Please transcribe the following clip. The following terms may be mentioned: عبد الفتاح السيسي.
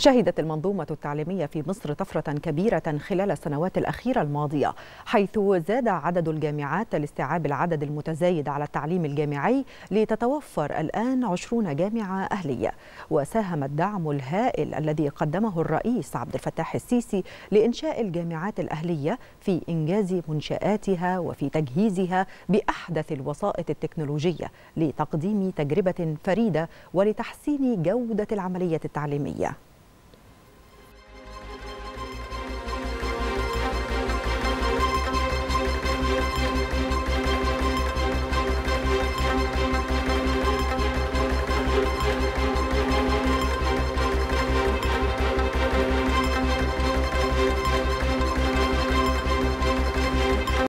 شهدت المنظومة التعليمية في مصر طفرة كبيرة خلال السنوات الأخيرة الماضية، حيث زاد عدد الجامعات لاستيعاب العدد المتزايد على التعليم الجامعي لتتوفر الآن 20 جامعة أهلية. وساهم الدعم الهائل الذي قدمه الرئيس عبد الفتاح السيسي لإنشاء الجامعات الأهلية في إنجاز منشآتها وفي تجهيزها بأحدث الوسائط التكنولوجية لتقديم تجربة فريدة ولتحسين جودة العملية التعليمية.